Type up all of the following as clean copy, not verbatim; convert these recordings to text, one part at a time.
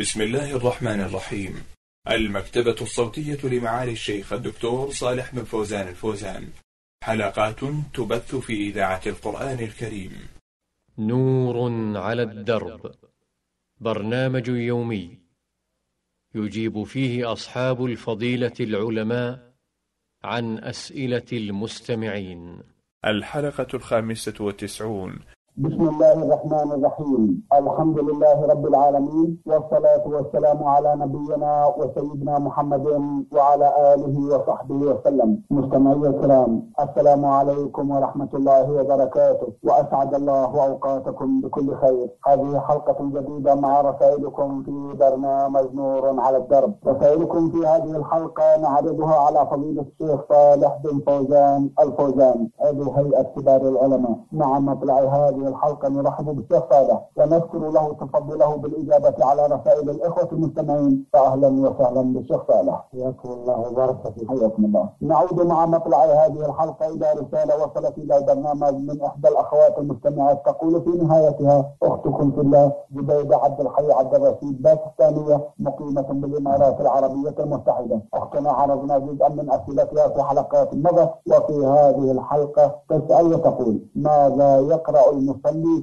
بسم الله الرحمن الرحيم. المكتبة الصوتية لمعالي الشيخ الدكتور صالح بن فوزان الفوزان، حلقات تبث في إذاعة القرآن الكريم. نور على الدرب، برنامج يومي يجيب فيه أصحاب الفضيلة العلماء عن أسئلة المستمعين. الحلقة 95. بسم الله الرحمن الرحيم. الحمد لله رب العالمين، والصلاة والسلام على نبينا وسيدنا محمد وعلى آله وصحبه وسلم. مستمعي الكرام، السلام عليكم ورحمة الله وبركاته، وأسعد الله أوقاتكم بكل خير. هذه حلقة جديدة مع رسائلكم في برنامج نور على الدرب. رسائلكم في هذه الحلقة نعرضها على فضيلة الشيخ صالح بن فوزان الفوزان عضو هيئة كبار العلماء. مع مطلع هذه الحلقة نرحب بالشيخ صالح ونشكر له تفضله بالإجابة على رسائل الإخوة المستمعين، فأهلا وسهلا بالشيخ صالح. حياكم الله وبارك فيكم. حياكم الله. نعود مع مطلع هذه الحلقة إلى رسالة وصلت إلى البرنامج من إحدى الأخوات المستمعات، تقول في نهايتها: أختكم في الله زبيدة عبد الحي عبد الرشيد باكستانية مقيمة بالإمارات العربية المتحدة. أختنا عرضنا جزءا من أسئلتها في حلقات مضت، وفي هذه الحلقة تسأل وتقول: ماذا يقرأ المصلي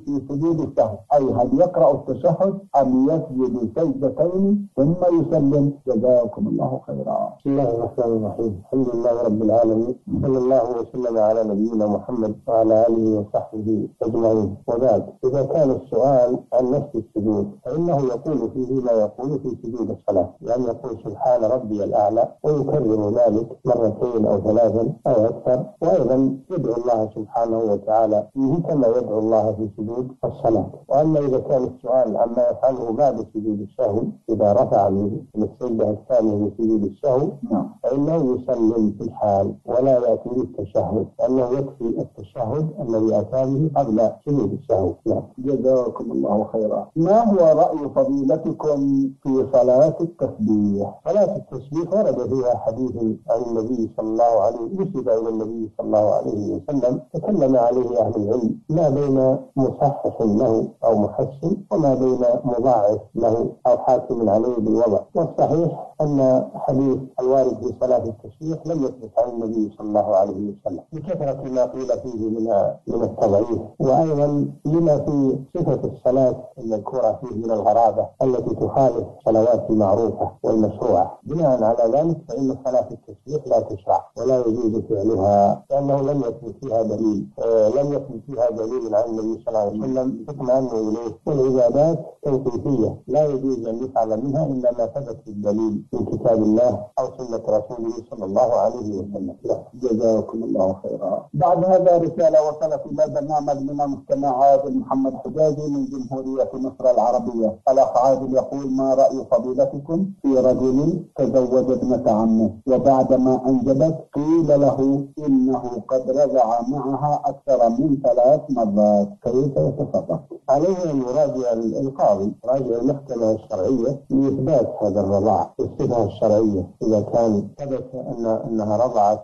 في سجود السهو؟ أي هل يقرأ التشهد أم يسجد سجدتين ثم يسلم؟ جزاكم الله خيرا. بسم الله الرحمن الرحيم. الحمد لله رب العالمين، صلى الله وسلم على نبينا محمد وعلى آله وصحبه أجمعين. وبعد، إذا كان السؤال عن نفس السجود فإنه يقول فيه ما يقول في سجود الصلاة، يعني يقول سبحان ربي الأعلى ويكرر ذلك مرتين أو ثلاثا أو أكثر، وأيضا يدعو الله سبحانه وتعالى فيه كما يدعو الله في سجود الصلاة. وأما إذا كان السؤال عما يفعله بعد سجود السهو، إذا رفع من السجدة الثانية من سجود السهو فإنه يسلم في الحال ولا يأتي بالتشهد، لأنه يكفي التشهد الذي أتى به قبل سجود السهو. جزاكم الله خيرا. ما هو رأي فضيلتكم في صلاة التسبيح؟ صلاة التسبيح ورد فيها حديث عن النبي صلى الله عليه وسلم، إلى النبي صلى الله عليه وسلم تكلم عليه أهل العلم ما بين مصحح له أو محسن وما بين مضاعف له أو حاكم عليه بالوضع. والصحيح أن حديث الوارد في صلاة التسبيح لم يثبت عن النبي صلى الله عليه وسلم بكثرة ما قيل فيه من التضعيف، وأيضا لما في صفة الصلاة المذكورة فيه من الغرابة التي تخالف الصلوات المعروفة والمشروعة. بناء على ذلك فإن صلاة التسبيح لا تشرع ولا يجوز فعلها، لأنه لم يثبت فيها دليل عن النبي صلى الله عليه وسلم حكم عنه إليه. والعبادات توقيفية لا يجوز أن يفعل منها إلا ما ثبت بالدليل من كتاب الله أو سنة رسوله صلى الله عليه وسلم. جزاكم الله خيرا. بعد هذا رسالة وصلت إلى البرنامج من المستمع محمد حجازي من جمهورية مصر العربية. الأخ عادل يقول: ما رأي فضيلتكم في رجل تزوج ابنة عمه وبعدما أنجبت قيل له إنه قد رضع معها أكثر من 3 مرات، كيف يتصرف؟ عليه أن يراجع القاضي، راجع المحكمة الشرعية لإثبات هذا الرضاع بالصفة الشرعية. إذا كان ثبت أنها رضعت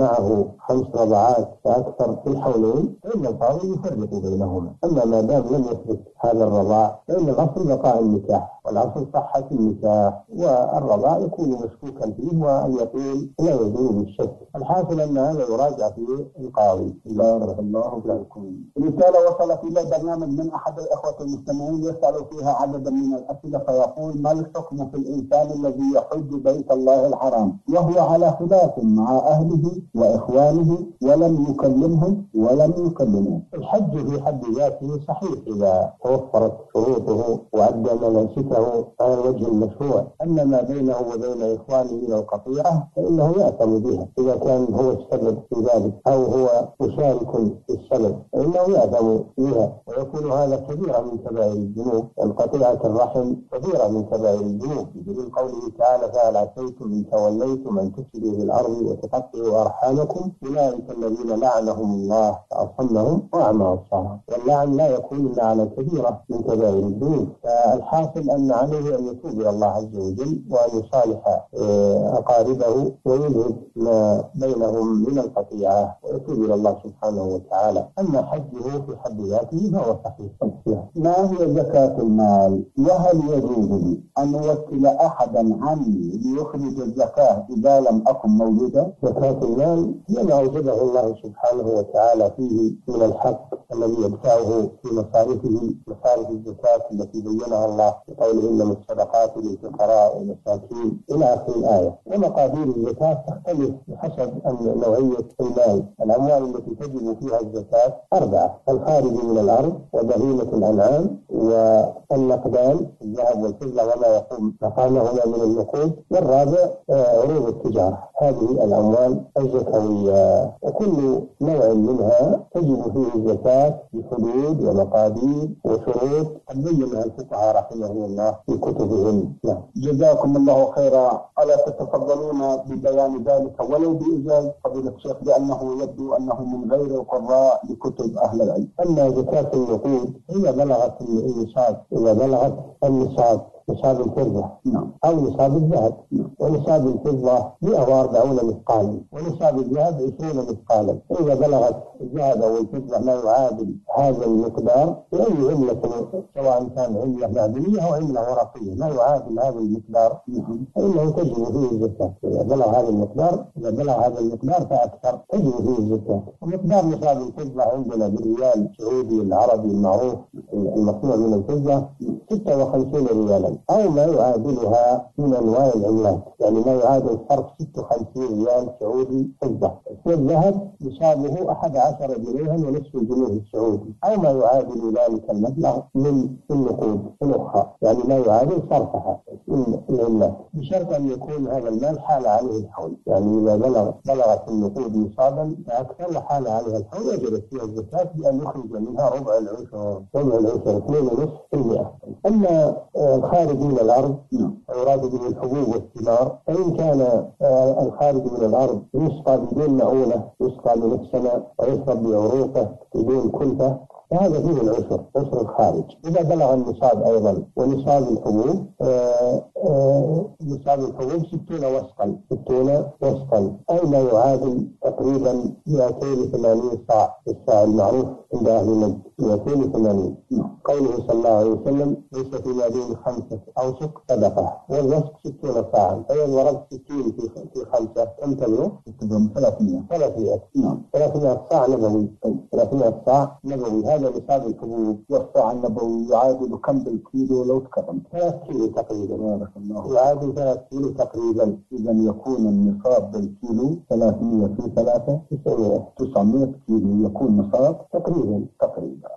معه 5 رضعات فأكثر في الحولين فإن القاضي يفرق بينهما. أما ما دام لم يثبت هذا الرضاع فإن الأصل بقاء النكاح، والأصل صحة النكاح، والرضاع يكون مشكوكا فيه واليقين لا يزول بالشك. الحاصل أن هذا يراجع فيه القاضي. بارك الله فيكم. رسالة وصلت إلى برنامج من أحد الأخوة المستمعين يسأل فيها عددا من الأسئلة، فيقول: ما الحكم في الإنسان الذي يحج بيت الله الحرام وهو على خلاف مع أهله وإخوانه ولم يكلمهم الحج في حد ذاته صحيح إذا توفرت شروطه وأدى مناسكه على الوجه المشروع. أما ما بينه وبين إخوانه من القطيعة فإنه يأثم بها إذا كان هو السبب في ذلك أو هو مشارك في السبب، إنه يأثم بها ويكون هذا كبيرا من كبائر الذنوب. القطيعة الرحم كبيرة من كبائر الذنوب، بدليل قوله تعالى: فهل عسيتم إن توليتم أن تفسدوا في الأرض وتقطعوا أرحامكم أولئك الذين لعنهم الله فأصمهم وأعمى أبصارهم. واللعن لا يكون إلا على كبيرة من كبائر الذنوب. فالحاصل أن عليه أن يتوب إلى الله عز وجل وأن يصالح أقاربه ويذهب ما بينهم من القطيعة ويتوب إلى الله سبحانه وتعالى. أما حجه في حد ذاته فهو صحيح. ما هي زكاة المال؟ وهل يجوز لي أن أوكل أحدا عني ليخرج الزكاة إذا لم أكن موجودا؟ زكاة المال هي ما أوجبه الله سبحانه وتعالى فيه من الحق الذي يدفعه في مصارف الزكاة التي بينها الله بقوله إنما الصدقات للفقراء والمساكين إلى آخر الآية. ومقادير الزكاة تختلف بحسب نوعية المال. الأموال التي تجب فيها الزكاة أربعة: الخارج من الأرض، وبهيمة الأنعام، والنقدان الذهب والفضة وما يقوم مقامهما من النقود، والرابع عروض التجارة. هذه الأموال الزكوية وكل نوع منها تجب فيه الزكاة بحدود ومقادير وشروط قد بينها الفقهاء رحمهم الله في كتبهم. جزاكم الله خيرا. ألا تتفضلون ببيان ذلك ولو بإجازة فضيلة الشيخ، لأنه يبدو أنه من غير القراء لكتب أهل العلم. أما زكاة النقود هي بلغت النصاب، نصاب الفضة أو نصاب الذهب، ونصاب الفضة 140 مثقالا، ونصاب الذهب 20 مثقالا. إذا بلغت الذهب أو الفضة ما يعادل هذا المقدار بأي عملة، سواء كان عملة معدنية أو عملة ورقية، ما يعادل هذا المقدار فإنه تجب فيه الزكاة. إذا بلغ هذا المقدار فأكثر تجب فيه الزكاة. ومقدار نصاب الفضة عندنا بالريال السعودي العربي المعروف المصنوع من الفضة 56 ريالا، أو ما يعادلها من أنواع العملات، يعني ما يعادل فرق 56 ريال سعودي فضة. والذهب يساويه 11 جنيها ونصف الجنيه السعودي، أو ما يعادل ذلك المبلغ من النقود الأخرى، يعني ما يعادل صرفها من العملات، بشرط أن يكون هذا المال حال عليه الحول. يعني إذا بلغت النقود نصابا فأكثر وحال عليها الحول وجبت فيها الزكاة بأن يخرج منها ربع العشر 2.5%. أما الخارج من الأرض أوراد من الحبوب والثمار، فإن كان الخارج من الأرض يسقى بدون مؤونة، يسقى من السماء ويشرب بعروقه بدون كلفة، فهذا فيه العشر، عشر الخارج. إذا بلغ النصاب أيضا ونصاب الحبوب، نصاب الحبوب 60 وسقا، أو ما يعادل تقريبا 280 صاع، الصاع المعروف عند أهل النجد 280. قوله صلى الله عليه وسلم ليس في ما بين 5 أوسق صدقة، والوسق 60 صاعا، فإذا ضربت 60 في 5 كم تبلغ؟ 300 صاع نبوي، 300 صاع نبوي. هذا نصاب الحبوب. والصاع النبوي يعادل كم بالكيلو لو تكرم؟ 3 كيلو تقريبا. بارك الله، يعادل 3 كيلو تقريبا. إذا يكون النصاب بالكيلو 300 في 3 900 كيلو، يكون نصاب تقريبا.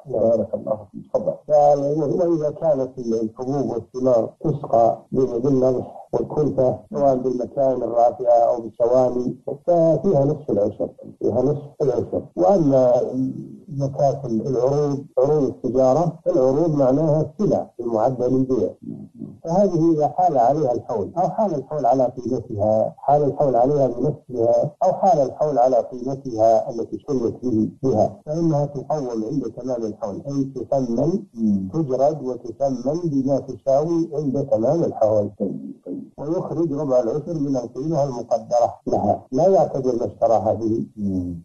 بارك الله فيك. تفضل. وإذا كانت الحبوب والثمار تسقى بالملح والكلفة سواء بالمكان الرافعة أو بالسواني ففيها نصف العشر، وأما زكاة العروض، عروض التجارة، العروض معناها سلع بمعدل البيع، فهذه إذا حال عليها الحول، أو حال الحول على قيمتها، حال الحول عليها بنفسها، أو حال الحول على قيمتها التي شرت بها، فإنها تحول عند تمام الحول، أي تثمن، تجرد وتثمن بما تساوي عند تمام الحول، ويخرج ربع العشر من القيمة المقدرة لها، لا يعتبر ما اشتراها به،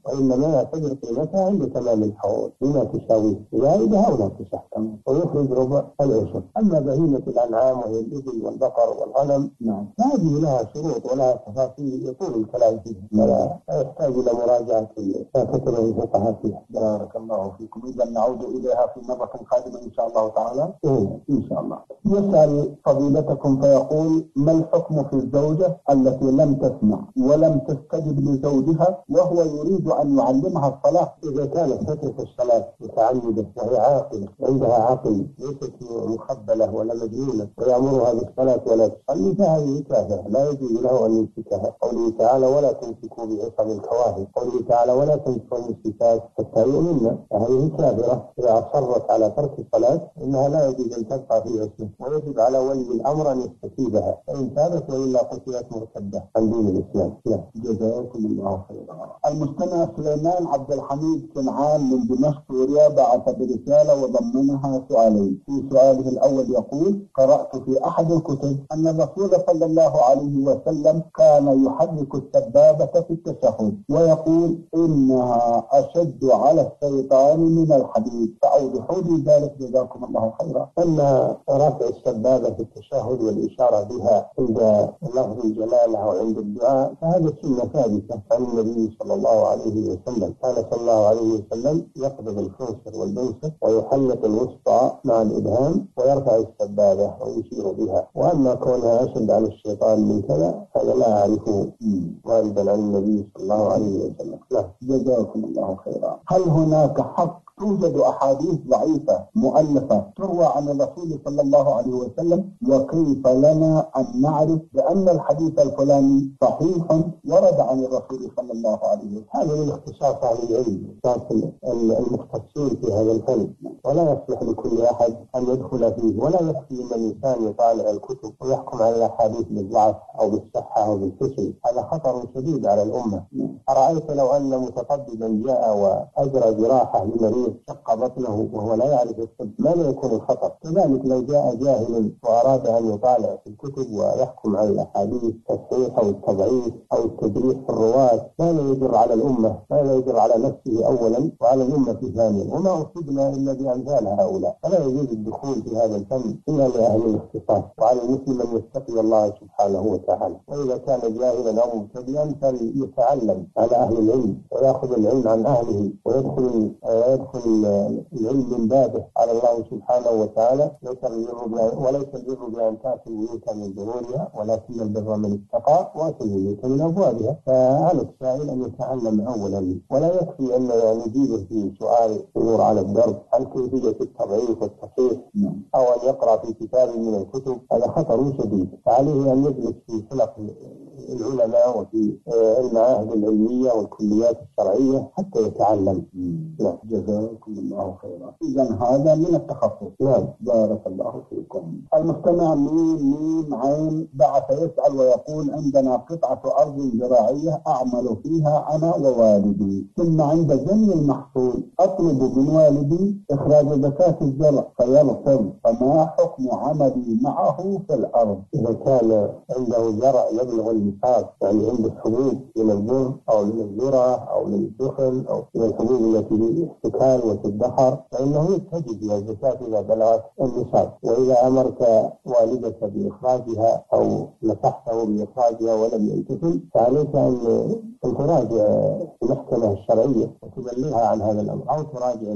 وإنما يعتبر قيمتها عند تمام الحول بما تساوي زائدها ولا تساوي، ويخرج ربع العشر. أما بهيمة الأنعام وهي الإبل والبقر والغنم، هذه لها شروط ولها تفاصيل يطول الكلام فيها، فلا يحتاج إلى مراجعة كتب الفقهاء فيها. بارك الله فيكم. إذا نعود إليها في مرة قادمة إن شاء الله تعالى. إن شاء الله. يسأل فضيلتكم فيقول: ما الحكم في الزوجة التي لم تسمع ولم تستجب لزوجها وهو يريد أن يعلمها الصلاة؟ إذا كانت تترك الصلاة متعمدة وهي عاقلة، عندها عقل، ليست مخبلة ولا مجنونة، ويأمرها بالصلاة ولا تصلي، فهذه كافرة لا يجوز له أن يمسكها. قوله تعالى: ولا تمسكوا بعصم الكواهب. قوله تعالى: ولا تمسكوا المشركات حتى يؤمنن. فهذه كافرة إذا أصرت على ترك الصلاة، إنها لا يجوز أن تبقى في عصمه، ويجب على ولي الأمر أن يستتيبها، فإن ثالث ولا خصوصيات مرتبة خلينا الإسلام. لا جزاكم الله خيرا. المستمع سليمان عبد الحميد كنعان من دمشق سوريا بعث برسالة وضمنها سؤالين. في سؤاله الأول يقول: قرأت في أحد الكتب أن الرسول صلى الله عليه وسلم كان يحرك السبابة في التشهد ويقول إنها أشد على الشيطان من الحديد، فأوضحوا لي ذلك جزاكم الله خيرا. أن رفع السبابة في التشهد والإشارة بها عند لفظ جلاله وعند الدعاء فهذا سنة ثابتة عن النبي صلى الله عليه وسلم. كان صلى الله عليه وسلم يقبض الخنصر والبنصر ويحلق الوسطى مع الإبهام ويرفع السبابة ويشير بها. وأما كونها أشد على الشيطان من كذا هذا لا أعرفه وارداً عن النبي صلى الله عليه وسلم. لا جزاكم الله خيرا. هل هناك حق توجد أحاديث ضعيفة مؤلفة تروى عن الرسول صلى الله عليه وسلم، وكيف لنا أن نعرف بأن الحديث الفلاني صحيح ورد عن الرسول صلى الله عليه وسلم؟ هذا من اختصاص أهل العلم، اختصاص المختصين في هذا الفن، ولا يصلح لكل أحد أن يدخل فيه، ولا يكفي أن الإنسان يطالع الكتب ويحكم على الأحاديث بالضعف أو بالصحة أو بالفشل. هذا خطر شديد على الأمة. أرأيت لو أن متطببا جاء وأجرى جراحة لمريض شق بطنه وهو لا يعرف الطب ماذا يكون الخطر؟ كذلك لو جاء جاهل وأراد أن يطالع في الكتب ويحكم على الأحاديث التصحيح أو التضعيف أو التدريس في الرواة ماذا يجر على الأمة؟ ماذا يجر على نفسه أولا وعلى الأمة ثانيا؟ وما أصبنا إلا بأمثال هؤلاء. فلا يجوز الدخول في هذا الفن إلا لأهل الاختصاص، وعلى المسلم أن يتقي الله سبحانه وتعالى، وإذا كان جاهلا أو مبتدئا فليتعلم على أهل العلم ويأخذ العلم عن أهله ويدخل العلم من بابه على الله سبحانه وتعالى. وليس البر بأن تأتي البيوت من ظهورها ولكن البر من اتقى وأتي البيوت من أبوابها. فعلى السائل أن يتعلم أولا، ولا يكفي أن نجيبه في سؤال نور على الدرب عن كيفية التضعيف والتصحيح أو أن يقرأ في كتاب من الكتب، هذا خطر شديد. فعليه أن يجلس في حلق العلماء وفي المعاهد العلمية والكليات الشرعية حتى يتعلم. لا جزاكم الله خيرا. إذن هذا من التخصص. نعم بارك الله فيكم. المستمع ميم عين بعث يسأل ويقول: عندنا قطعة أرض زراعية أعمل فيها أنا ووالدي، ثم عند جني المحصول أطلب من والدي إخراج زكاة الزرع فيرفض، فما حكم عملي معه في الأرض؟ إذا كان عنده زرع يبلغ الميقات، يعني عنده حبوب من البر أو من الذرة أو من الدخل أو من الحبوب التي تكال وتدخر، فإنه يتجد إلى الزكاة إذا بلغت النصاب. وإذا أمرت والدك بإخراجها أو نصحته بإخراجها ولم يمتثل، فعليك أن تراجع المحكمة الشرعية وتبلغها عن هذا الأمر، أو تراجع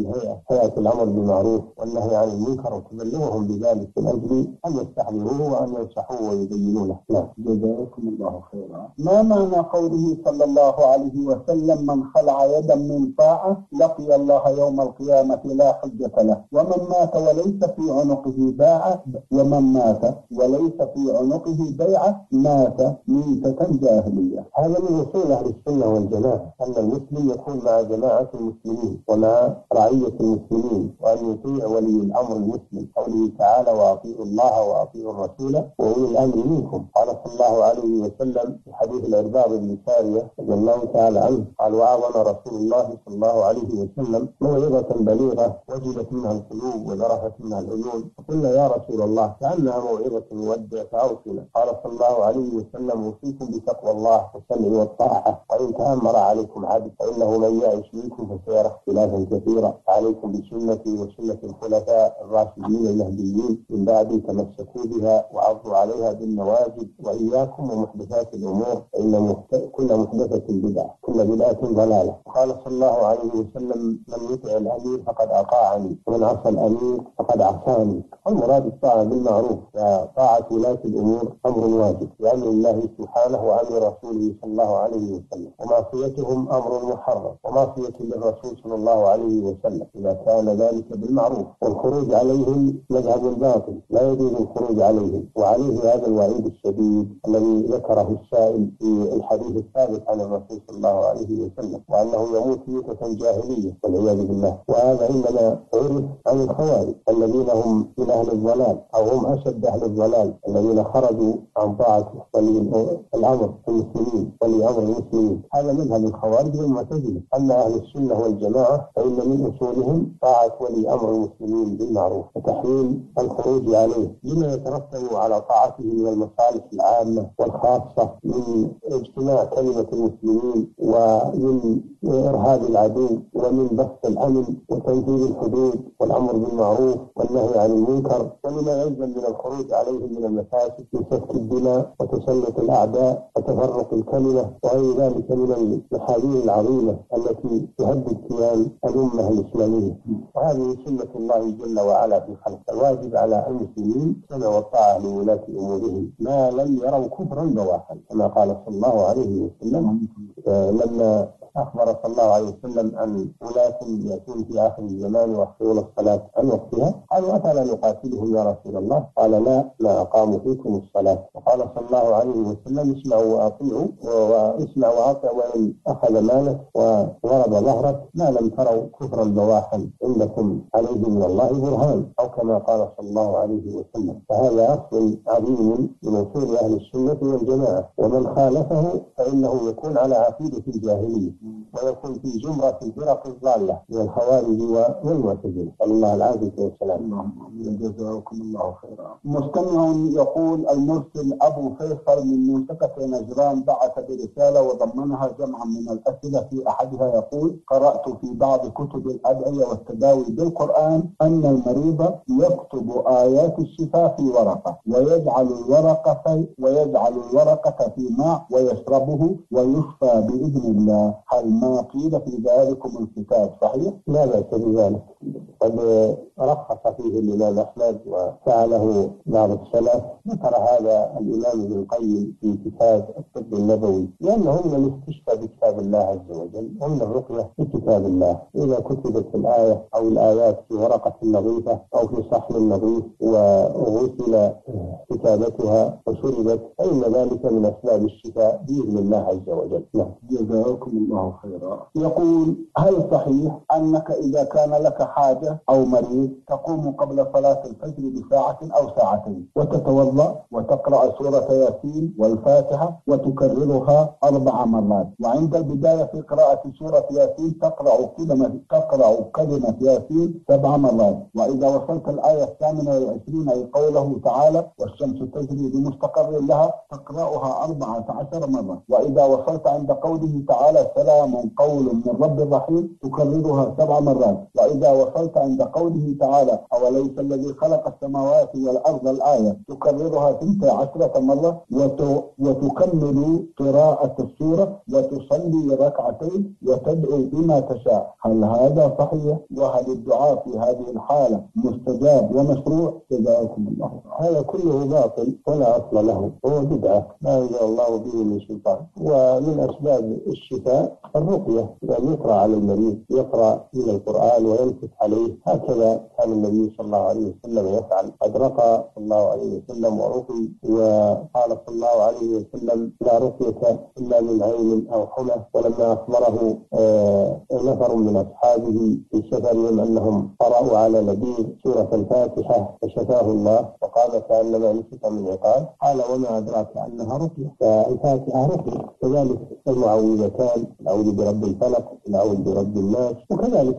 هيئة الأمر بالمعروف والنهي عن المنكر وتبلغهم بذلك من أجل أن يستحضروه وأن ينصحوه ويبينونه. جزاكم الله خيرا. ما معنى قوله صلى الله عليه وسلم: من خلع يدا من طاعة لقي الله يوم القيامة لا حجة له، ومن مات وليس في عنقه باعة، ومن مات وليس في عنقه بيعة مات ميتة جاهلية؟ هذا من وصول أهل السنة والجماعة أن المسلم يكون مع جماعة المسلمين ومع رعية المسلمين، وأن يطيع ولي الأمر المسلم، قوله تعالى: وأطيعوا الله وأطيعوا الرسول وأولي الأمر منكم. قال صلى الله عليه وسلم في حديث الأرباض بن ساريه رضي الله تعالى عنه قال: وعظنا رسول الله صلى الله عليه وسلم موعظة بليغة وجلت منها القلوب وذرفت منها العيون، فقلنا يا رسول الله كأنها موعظة مودع فأوصنا. قال صلى الله عليه وسلم: أوصيكم بتقوى الله والسمع والطاعة، وإن تأمر عليكم عبد فإنه من يعش منكم فسيرى اختلافا كثيرا، عليكم بسنتي وسنة الخلفاء الراشدين المهديين من بعدي، تمسكوا بها وعضوا عليها بالنواجذ، وإياكم ومحدثات الأمور فإن كل محدثة بدعة كل بدعة ضلالة. قال صلى الله عليه وسلم: من يطع الأمير فقد أطاعني، ومن عصى الأمير فقد عصاني. المراد الطاعة بالمعروف، فطاعة ولاة الأمور أمر واجب بأمر الله سبحانه وعن رسوله صلى الله عليه وسلم، ومعصيتهم أمر محرم ومعصية للرسول صلى الله عليه وسلم إذا كان ذلك بالمعروف. والخروج عليهم مذهب باطل لا يجوز الخروج عليهم، وعليه هذا الوعيد الشديد الحديث الذي ذكره السائل في الحديث الثابت عن الرسول صلى الله عليه وسلم وأنه يموت موتة جاهلية والعياذ بالله. وهذا إنما عرف عن الخوارج الذين هم من أهل الضلال أو هم أشد أهل الضلال الذين خرجوا عن طاعة الأمر المسلمين ولأمر المسلمين. هذا مذهب الخوارج والمعتزلة. أما أهل السنة والجماعة فإن من أصولهم طاعة ولي أمر المسلمين بالمعروف وتحويل الخروج عليه لما يترتب على طاعته من المصالح العامة والخاصة من اجتماع كلمة المسلمين ومن إرهاب العدو ومن بسط الأمن وتنفيذ الحدود والأمر بالمعروف والنهي عن المنكر ومما يلزم من الخروج عليه من المفاسد وسفك الدماء وتسلط الأعداء وتفرق الكلمة وغير ذلك من المحاذير العظيمة التي تهدد كيان الأمة الإسلامية. وهذه سنة الله جل وعلا في خلق. الواجب على المسلمين سنة والطاعة لولاة أمورهم ما لم يروا كفرا بواحا كما قال صلى الله عليه وسلم لما أخبر صلى الله عليه وسلم عن ولاة يأتون في آخر الزمان ويحصرون الصلاة عن وقتها قالوا أفلا نقاتلهم يا رسول الله قال لا أقاموا فيكم الصلاة. وقال صلى الله عليه وسلم اسمعوا وأطيعوا واسمعوا وأطيعوا وإن أخذ مالك وضرب ظهرك ما لم تروا كفرا بواحا إنكم عليه من الله برهان أو كما قال صلى الله عليه وسلم. فهذا أصل عظيم من أصول أهل السنة والجماعة ومن خالفه فإنه يكون على عقيدة الجاهلية ويكون في جمرة الفرق الضالة من الخوارج والمعتزلة. الله العافية والسلام. جزاكم الله خيرا. مستمع يقول المرسل أبو فيصل من منطقة نجران بعث برسالة وضمنها جمعا من الأسئلة. في أحدها يقول قرأت في بعض كتب الأدعية والتداوي بالقرآن أن المريض يكتب آيات الشفاء في ورقة ويجعل الورقة في ماء ويشربه ويشفى بإذن الله. هل ما قيل في ذلكم الكتاب صحيح؟ لا بأس بذلك. قد رخص فيه الإمام أحمد وفعله بعض السلف. ذكر هذا الإمام ابن القيم في كتاب الطب النبوي لأنهم من الاستشفى بكتاب الله عز وجل ومن الرقية بكتاب الله. إذا كتبت الآية أو الآيات في ورقة نظيفة أو في صحن نظيف وغسل كتابتها وشربت فإن ذلك من أسباب الشفاء بإذن الله عز وجل. جزاكم الله خيرا. يقول هل صحيح أنك إذا كان لك حاجة أو مريض تقوم قبل صلاة الفجر بساعة أو ساعتين وتتوضأ وتقرأ سورة ياسين والفاتحة وتكررها 4 مرات وعند البداية في قراءة سورة ياسين تقرأ كلمة ياسين 7 مرات وإذا وصلت الآية 28 لقوله تعالى والشمس تجري بمستقر لها تقرأها 14 مرة وإذا وصلت عند قوله تعالى سلام قول من رب رحيم تكررها 7 مرات وإذا وصلت عند قوله تعالى أوليس الذي خلق السماوات والأرض الآية تكررها 12 مرة وتكمل قراءة السورة وتصلي 2 ركعتين وتدعو بما تشاء. هل هذا صحيح؟ وهل الدعاء في هذه الحالة مستجاب ومشروع؟ جزاكم الله. هذا كله باطل ولا أصل له. هو بدعة ما أنزل الله به من سلطان. ومن أسباب الشفاء الرقية أن يقرأ على المريض يقرأ من القرآن وينفث عليه. هكذا كان النبي صلى الله عليه وسلم يفعل. قد رقى صلى الله عليه وسلم ورقي وقال صلى الله عليه وسلم لا رقية إلا من عين أو حمى. ولما أخبره نفر من أصحابه في سفرهم أنهم قرأوا على نبيه سورة الفاتحة فشفاه الله وقال كأنما نفث من عقاب. قال وما أدراك أنها رقية؟ فالفاتحة رقية. كذلك المعوذتان الأعوذ برب الفلق الأعوذ برب الناس وكذلك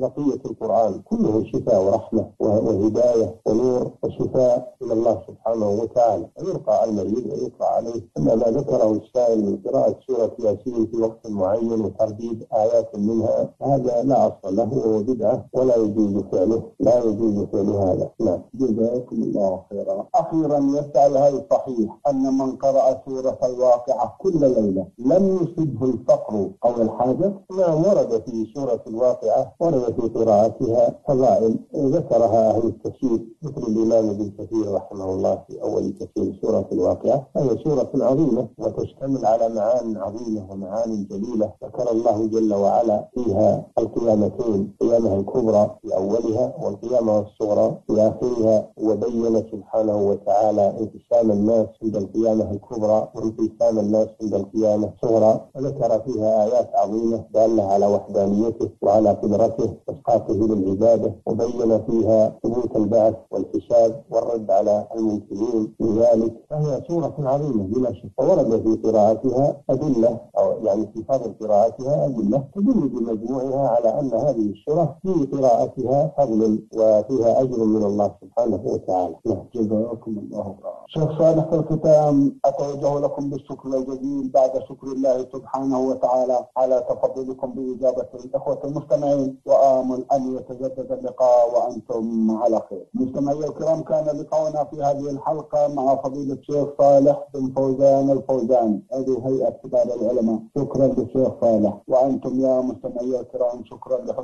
بقية القرآن كله شفاء ورحمة وهداية ونور وشفاء من الله سبحانه وتعالى. يرقى المريض ويقرأ عليه. أما ما ذكره السائل من قراءة سورة ياسين في وقت معين وترديد آيات منها هذا لا أصل له بدعة ولا يجوز فعله. لا يجوز فعل هذا. لا. جزاكم الله خيرا. أخيرا يسأل هل صحيح أن من قرأ سورة الواقعة كل ليلة لم يصبه الفقر أو الحاجة ما ورد في سورة الواقعة، ورد في قراءاتها فضائل ذكرها أهل التفسير مثل الإمام ابن كثير رحمه الله في أول تفسير سورة الواقعة. هي سورة عظيمة وتشتمل على معان عظيمة ومعان جليلة، ذكر الله جل وعلا فيها القيامتين، القيامة الكبرى في أولها والقيامة الصغرى في آخرها، وبين سبحانه وتعالى انقسام الناس عند القيامة الكبرى وانقسام الناس عند القيامة الصغرى، وذكر فيها آيات عظيمة دالة على وحدانيته وعلى قدرته واسقاطه للعبادة، وبين فيها ثبوت البعث والحساب والرد على المنكرين لذلك. فهي سورة عظيمة بلا شك، ورد في قراءتها أدلة أو يعني في فضل قراءتها أدلة تدل بمجموعها على أن هذه السورة في قراءتها فضل وفيها أجر من الله سبحانه وتعالى. جزاكم الله خيرا. شيخ صالح، في الختام أتوجه لكم بالشكر الجزيل بعد شكر الله سبحانه وتعالى على تفضلكم بإجابة الإخوة المستمعين، وآمل أن يتجدد اللقاء وأنتم على خير. مستمعي الكرام، كان لقاؤنا في هذه الحلقة مع فضيلة الشيخ صالح بن فوزان الفوزان عضو هيئة كبار العلماء. شكرا للشيخ صالح، وأنتم يا مستمعي الكرام شكرا لحسن